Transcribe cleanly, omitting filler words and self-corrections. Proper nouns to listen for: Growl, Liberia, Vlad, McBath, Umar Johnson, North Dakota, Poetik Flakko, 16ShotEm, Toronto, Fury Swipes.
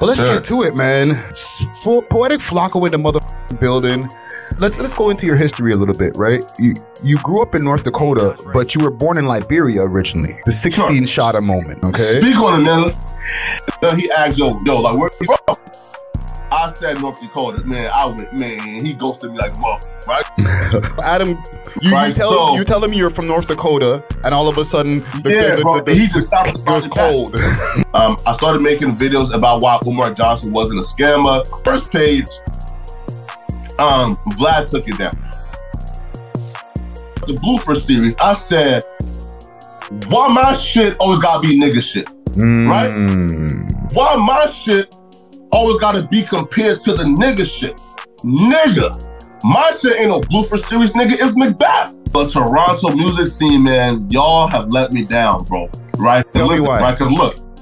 Well, let's get to it, man. Poetik Flakko in the motherfucking building. Let's go into your history a little bit, right? You grew up in North Dakota, but you were born in Liberia originally. The 16 shot a moment, okay? Speak on it, man. Then he asked, yo, like, where you from? I said North Dakota, man. I went, man. He ghosted me like a motherfucker, right? Adam, you tell him you're from North Dakota, and all of a sudden, he just stopped. It was cold. I started making videos about why Umar Johnson wasn't a scammer. First page, Vlad took it down. The blooper series, I said, why my shit always gotta be nigga shit, right? Why my shit always gotta be compared to the nigga shit? Nigga, my shit ain't no blooper series, nigga, it's McBath. The Toronto music scene, man, y'all have let me down, bro, right? Tell me why. Right? 'Cause look,